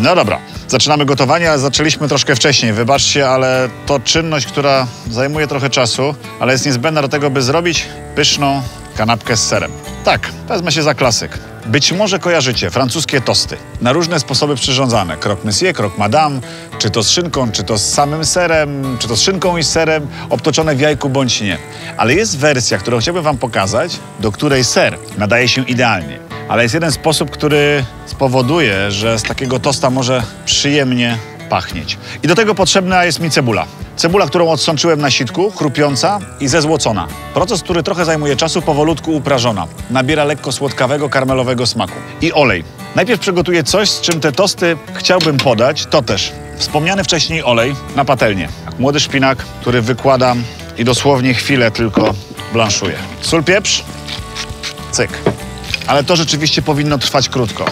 No dobra, zaczynamy gotowanie, zaczęliśmy troszkę wcześniej, wybaczcie, ale to czynność, która zajmuje trochę czasu, ale jest niezbędna do tego, by zrobić pyszną kanapkę z serem. Tak, wezmę się za klasyk. Być może kojarzycie francuskie tosty, na różne sposoby przyrządzane. Croque monsieur, croque madame, czy to z szynką, czy to z samym serem, czy to z szynką i serem, obtoczone w jajku bądź nie. Ale jest wersja, którą chciałbym wam pokazać, do której ser nadaje się idealnie. Ale jest jeden sposób, który spowoduje, że z takiego tosta może przyjemnie pachnieć. I do tego potrzebna jest mi cebula. Cebula, którą odsączyłem na sitku, chrupiąca i zezłocona. Proces, który trochę zajmuje czasu, powolutku uprażona. Nabiera lekko słodkawego, karmelowego smaku. I olej. Najpierw przygotuję coś, z czym te tosty chciałbym podać. To też wspomniany wcześniej olej na patelnię. Młody szpinak, który wykładam i dosłownie chwilę tylko blanszuję. Sól, pieprz. Cyk. Ale to rzeczywiście powinno trwać krótko.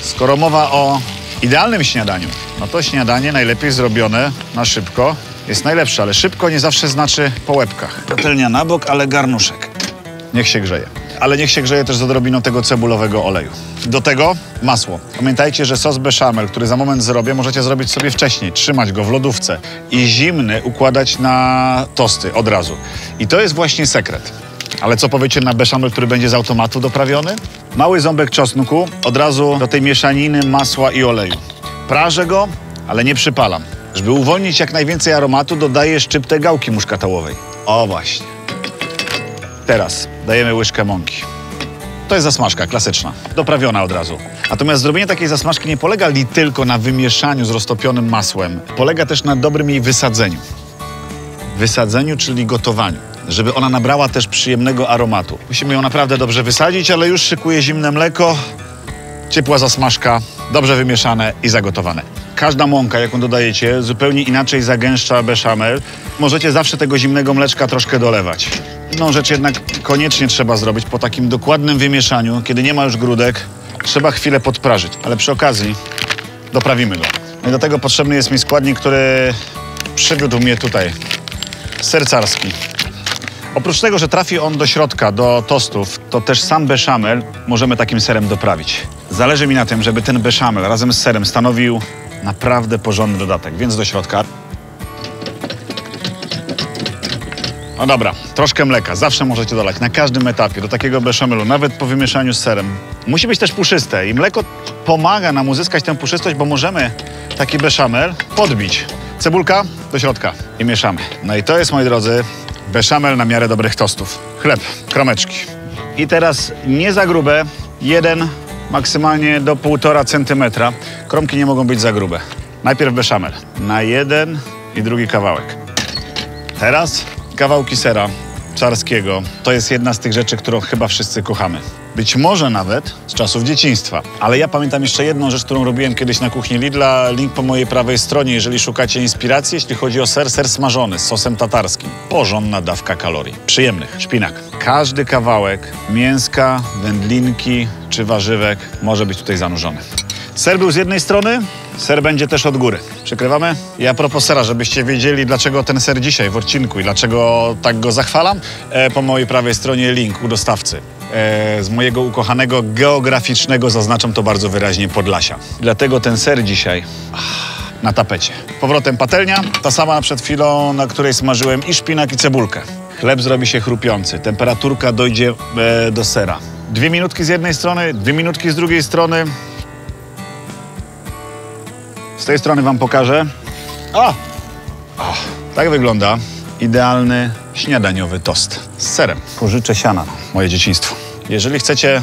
Skoro mowa o idealnym śniadaniu, no to śniadanie najlepiej zrobione na szybko jest najlepsze, ale szybko nie zawsze znaczy po łebkach. Patelnia na bok, ale garnuszek. Niech się grzeje. Ale niech się grzeje też z odrobiną tego cebulowego oleju. Do tego masło. Pamiętajcie, że sos beszamel, który za moment zrobię, możecie zrobić sobie wcześniej. Trzymać go w lodówce i zimny układać na tosty od razu. I to jest właśnie sekret. Ale co powiecie na beszamel, który będzie z automatu doprawiony? Mały ząbek czosnku od razu do tej mieszaniny masła i oleju. Prażę go, ale nie przypalam. Żeby uwolnić jak najwięcej aromatu, dodaję szczyptę gałki muszkatołowej. O właśnie. Teraz dajemy łyżkę mąki. To jest zasmażka klasyczna, doprawiona od razu. Natomiast zrobienie takiej zasmażki nie polega tylko na wymieszaniu z roztopionym masłem. Polega też na dobrym jej wysadzeniu. Wysadzeniu, czyli gotowaniu. Żeby ona nabrała też przyjemnego aromatu. Musimy ją naprawdę dobrze wysadzić, ale już szykuję zimne mleko, ciepła zasmażka, dobrze wymieszane i zagotowane. Każda mąka, jaką dodajecie, zupełnie inaczej zagęszcza beszamel. Możecie zawsze tego zimnego mleczka troszkę dolewać. Inną rzecz jednak koniecznie trzeba zrobić po takim dokładnym wymieszaniu, kiedy nie ma już grudek, trzeba chwilę podprażyć, ale przy okazji doprawimy go. I do tego potrzebny jest mi składnik, który przywiódł mnie tutaj. Ser carski. Oprócz tego, że trafi on do środka, do tostów, to też sam beszamel możemy takim serem doprawić. Zależy mi na tym, żeby ten beszamel razem z serem stanowił naprawdę porządny dodatek, więc do środka. No dobra, troszkę mleka zawsze możecie dolać na każdym etapie do takiego beszamelu, nawet po wymieszaniu z serem. Musi być też puszyste i mleko pomaga nam uzyskać tę puszystość, bo możemy taki beszamel podbić. Cebulka do środka i mieszamy. No i to jest, moi drodzy, beszamel na miarę dobrych tostów. Chleb, kromeczki. I teraz nie za grube, 1, maksymalnie do 1,5 cm. Kromki nie mogą być za grube. Najpierw beszamel na jeden i drugi kawałek. Teraz kawałki sera carskiego. To jest jedna z tych rzeczy, którą chyba wszyscy kochamy. Być może nawet z czasów dzieciństwa. Ale ja pamiętam jeszcze jedną rzecz, którą robiłem kiedyś na kuchni Lidla. Link po mojej prawej stronie, jeżeli szukacie inspiracji. Jeśli chodzi o ser smażony z sosem tatarskim. Porządna dawka kalorii. Przyjemnych. Szpinak. Każdy kawałek mięska, wędlinki czy warzywek może być tutaj zanurzony. Ser był z jednej strony, ser będzie też od góry. Przykrywamy? I a propos sera, żebyście wiedzieli, dlaczego ten ser dzisiaj w odcinku i dlaczego tak go zachwalam, po mojej prawej stronie link u dostawcy. Z mojego ukochanego geograficznego, zaznaczam to bardzo wyraźnie, Podlasia. Dlatego ten ser dzisiaj na tapecie. Powrotem patelnia, ta sama przed chwilą, na której smażyłem i szpinak, i cebulkę. Chleb zrobi się chrupiący, temperaturka dojdzie do sera. 2 minutki z jednej strony, 2 minutki z drugiej strony. Z tej strony wam pokażę. Tak wygląda idealny śniadaniowy tost z serem. Pożyczę siana, moje dzieciństwo. Jeżeli chcecie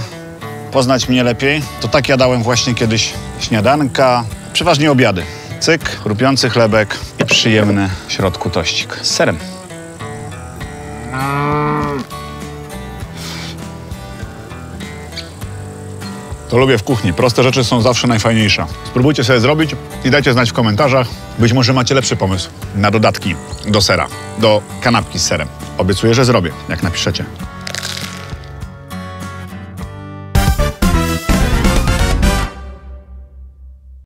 poznać mnie lepiej, to tak jadałem właśnie kiedyś śniadanka, przeważnie obiady. Cyk, chrupiący chlebek i przyjemny w środku tościk z serem. To lubię w kuchni. Proste rzeczy są zawsze najfajniejsze. Spróbujcie sobie zrobić i dajcie znać w komentarzach. Być może macie lepszy pomysł na dodatki do sera, do kanapki z serem. Obiecuję, że zrobię, jak napiszecie.